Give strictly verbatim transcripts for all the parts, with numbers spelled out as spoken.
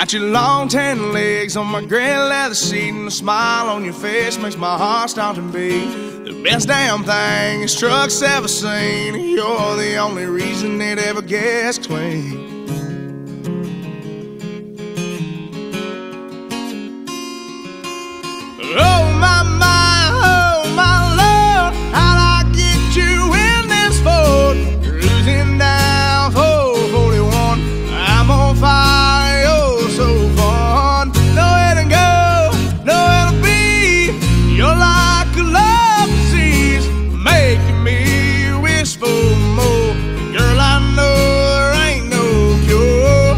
Got your long tan legs on my gray leather seat, and the smile on your face makes my heart stop to beat. The best damn thing this truck's ever seen, you're the only reason it ever gets clean. Oh my, my, oh my Lord, how'd I get you in this Ford? You're losing down four forty-one. I'm on fire, oh so fun. Nowhere to go, nowhere to be. You're like a love disease, making me wish for more. Girl, I know there ain't no cure.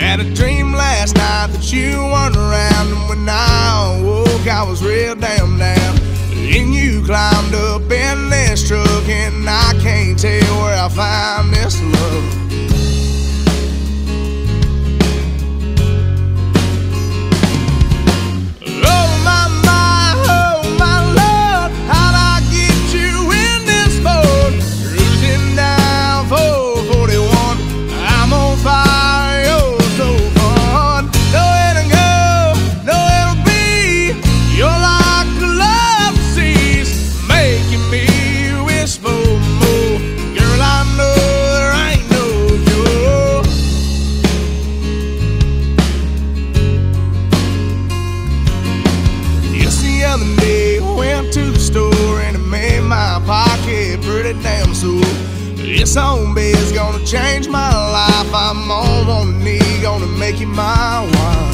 Had a dream last night that you weren't around, and when I woke I was real damn down. Then you climbed up in this truck, and I can't tell where I find this love. Damn soon, this home is gonna change my life. I'm on one knee, gonna make you my wife.